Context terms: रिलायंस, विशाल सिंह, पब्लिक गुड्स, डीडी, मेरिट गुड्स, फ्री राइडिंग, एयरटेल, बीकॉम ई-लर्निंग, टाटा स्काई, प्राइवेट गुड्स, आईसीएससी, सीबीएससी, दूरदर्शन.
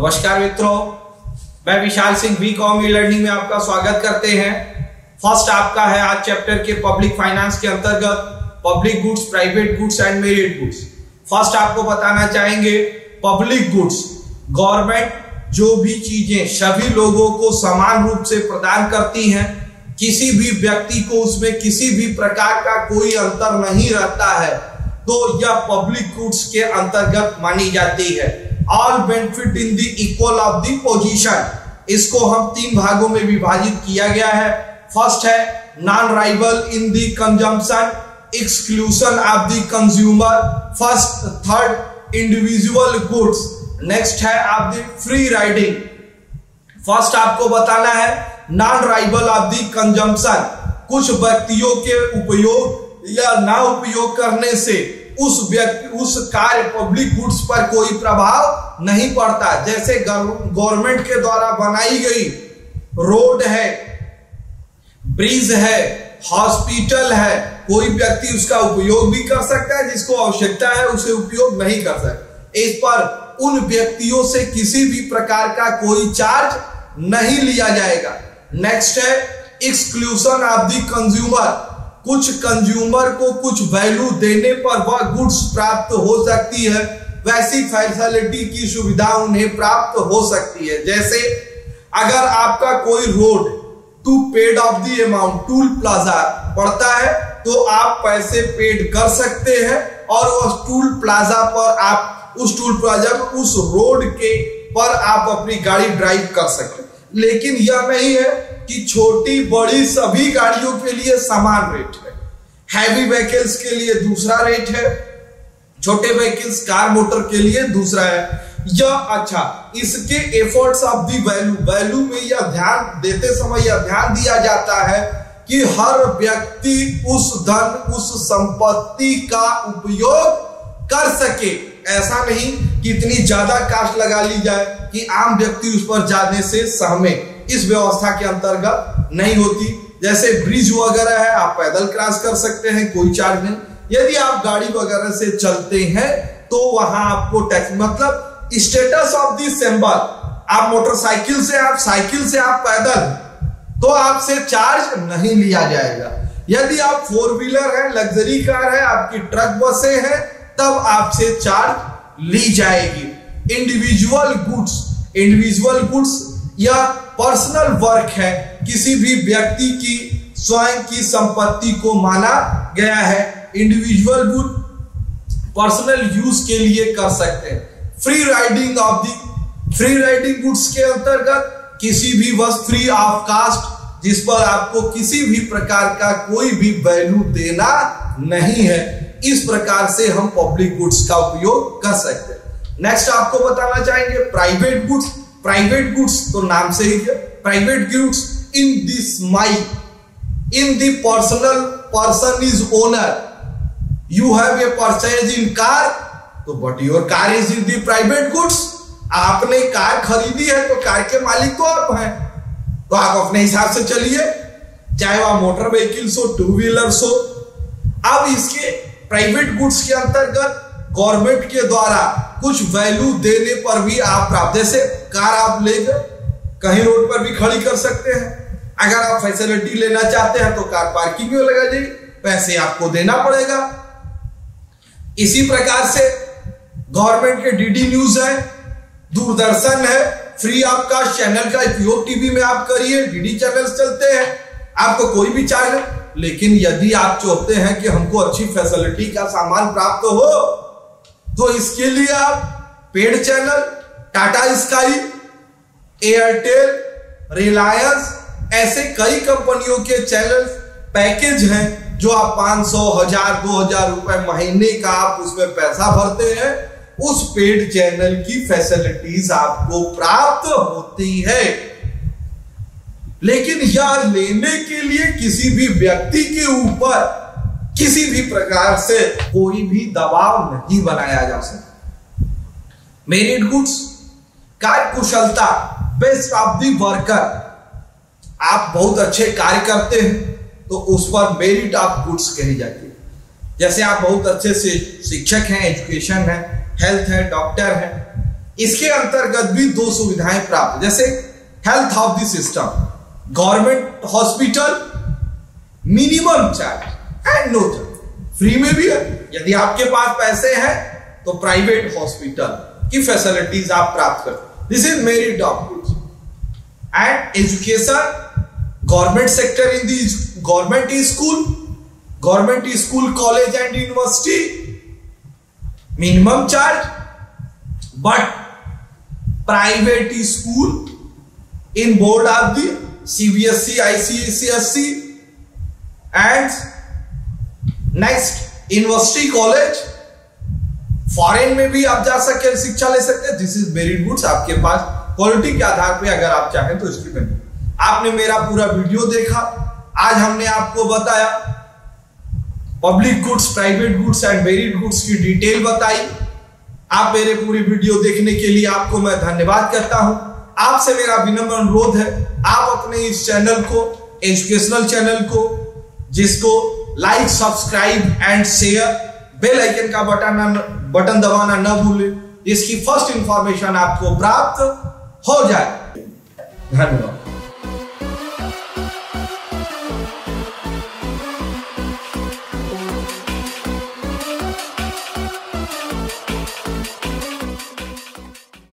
नमस्कार मित्रों, मैं विशाल सिंह बीकॉम ई-लर्निंग में आपका स्वागत करते हैं। फर्स्ट आपका है आज चैप्टर के पब्लिक फाइनेंस के अंतर्गत पब्लिक गुड्स, प्राइवेट गुड्स and मेरिट गुड्स। First आपको बताना चाहेंगे पब्लिक गुड्स, गवर्नमेंट जो भी चीजें सभी लोगों को समान रूप से प्रदान करती है, किसी भी व्यक्ति को उसमें किसी भी प्रकार का कोई अंतर नहीं रहता है, तो यह पब्लिक गुड्स के अंतर्गत मानी जाती है। All benefit in the equal of the position, इसको हम तीन भागों में विभाजित किया गया है। फर्स्ट है non rival in the consumption, exclusion of the consumer first third individual goods. Next है of the फ्री राइडिंग। First आपको बताना है non rival of the consumption, कुछ व्यक्तियों के उपयोग या ना उपयोग करने से उस कार्य पब्लिक गुड्स पर कोई प्रभाव नहीं पड़ता। जैसे गवर्नमेंट के द्वारा बनाई गई रोड है, ब्रिज है, हॉस्पिटल है, कोई व्यक्ति उसका उपयोग भी कर सकता है, जिसको आवश्यकता है उसे उपयोग नहीं कर सकता। इस पर उन व्यक्तियों से किसी भी प्रकार का कोई चार्ज नहीं लिया जाएगा। नेक्स्ट है एक्सक्लूशन ऑफ द कंज्यूमर, कुछ कंज्यूमर को कुछ वैल्यू देने पर वह गुड्स प्राप्त हो सकती है, वैसी फैसिलिटी की सुविधा उन्हें प्राप्त हो सकती है। जैसे अगर आपका कोई road to paid of the amount toll plaza पड़ता है, तो आप पैसे पेड कर सकते हैं और उस टूल प्लाजा पर आप उस रोड के पर आप अपनी गाड़ी ड्राइव कर सकते हैं। लेकिन यह नहीं है कि छोटी बड़ी सभी गाड़ियों के लिए समान रेट है। हैवी व्हीकल्स के लिए दूसरा रेट है, छोटे व्हीकल्स कार मोटर के लिए दूसरा है। यह अच्छा, इसके एफर्ट्स ऑफ दी वैल्यू में यह ध्यान देते समय यह ध्यान दिया जाता है कि हर व्यक्ति उस धन उस संपत्ति का उपयोग कर सके। ऐसा नहीं कि इतनी ज्यादा कास्ट लगा ली जाए कि आम व्यक्ति उस पर जाने से सहमे, इस व्यवस्था के अंतर्गत नहीं होती। जैसे ब्रिज वगैरह है, आप पैदल क्रॉस कर सकते हैं, कोई चार्ज नहीं। यदि आप गाड़ी वगैरह से चलते हैं तो वहां आपको टैक्स, मतलब स्टेटस ऑफ द सिंबल। आप मोटरसाइकिल से, आप साइकिल से, आप पैदल, तो आपसे चार्ज नहीं लिया जाएगा। यदि आप फोर व्हीलर है, लग्जरी कार है, आपकी ट्रक बसें हैं, तब आपसे चार्ज ली जाएगी। इंडिविजुअल गुड्स, या पर्सनल वर्क है, किसी भी व्यक्ति की स्वयं की संपत्ति को माना गया है। इंडिविजुअल गुड पर्सनल यूज के लिए कर सकते हैं। फ्री राइडिंग गुड्स के अंतर्गत किसी भी वस्तु फ्री ऑफ कास्ट, जिस पर आपको किसी भी प्रकार का कोई भी वैल्यू देना नहीं है, इस प्रकार से हम पब्लिक गुड्स का उपयोग कर सकते हैं। नेक्स्ट आपको बताना चाहेंगे प्राइवेट गुड्स। प्राइवेट गुड्स तो नाम से ही है, प्राइवेट गुड्स in the personal, person is owner, you have a purchase in car, तो but your car is in the प्राइवेट गुड्स। आपने कार खरीदी है तो कार के मालिक तो आप हैं, तो आप अपने हिसाब से चलिए, चाहे वह मोटर व्हीकल्स हो, टू व्हीलर्स हो। अब इसके प्राइवेट गुड्स के अंतर्गत गवर्नमेंट के द्वारा कुछ वैल्यू देने पर भी आप प्राप्त, जैसे कार आप लेकर कहीं रोड पर भी खड़ी कर सकते हैं, अगर आप फैसिलिटी लेना चाहते हैं तो कार पार्किंग में लगा जाएगी, पैसे आपको देना पड़ेगा। इसी प्रकार से गवर्नमेंट के डीडी न्यूज है, दूरदर्शन है, फ्री आपका चैनल का उपयोग टीवी में आप करिए, डीडी चैनल चलते हैं, आपको कोई भी चार्ज। लेकिन यदि आप चाहते हैं कि हमको अच्छी फैसिलिटी का सामान प्राप्त हो, तो इसके लिए आप paid channel टाटा स्काई, एयरटेल, रिलायंस, ऐसे कई कंपनियों के चैनल पैकेज हैं जो आप 500, 1000, 2000 रुपए महीने का आप उसमें पैसा भरते हैं, उस पेड चैनल की फैसिलिटीज आपको प्राप्त होती है। लेकिन यह लेने के लिए किसी भी व्यक्ति के ऊपर किसी भी प्रकार से कोई भी दबाव नहीं बनाया जा सकता। मेरिट गुड्स, कार्य कुशलता बेस्ट ऑफ दी वर्कर, आप बहुत अच्छे कार्य करते हैं तो उस पर मेरिट ऑफ गुड्स कही जाती है। जैसे आप बहुत अच्छे से शिक्षक हैं, एजुकेशन है, हेल्थ है, डॉक्टर है, इसके अंतर्गत भी दो सुविधाएं प्राप्त, जैसे health of the system, government hospital minimum charge and no charge, free में भी है। यदि आपके पास पैसे हैं तो प्राइवेट हॉस्पिटल की फैसिलिटीज आप प्राप्त कर। This is merit of goods and education, government sector in the government school, government school, college and university, minimum charge, but private school in board of the सीबीएससी, आईसीएससी and next university college, foreign में भी आप जा सकते, शिक्षा ले सकते हैं। This is very goods. आपके पास क्वालिटी के आधार पे अगर आप चाहें तो इसकी बनी। आपने मेरा पूरा वीडियो देखा, आज हमने आपको बताया पब्लिक गुड्स, प्राइवेट गुड्स and varied goods की डिटेल बताई। आप मेरे पूरी वीडियो देखने के लिए आपको मैं धन्यवाद करता हूं। आपसे मेरा विनम्र अनुरोध है, आप अपने इस चैनल को, एजुकेशनल चैनल को, जिसको like, subscribe and share, bell icon का बटन दबाना ना भूलें, जिसकी फर्स्ट इंफॉर्मेशन आपको प्राप्त हो जाए। धन्यवाद।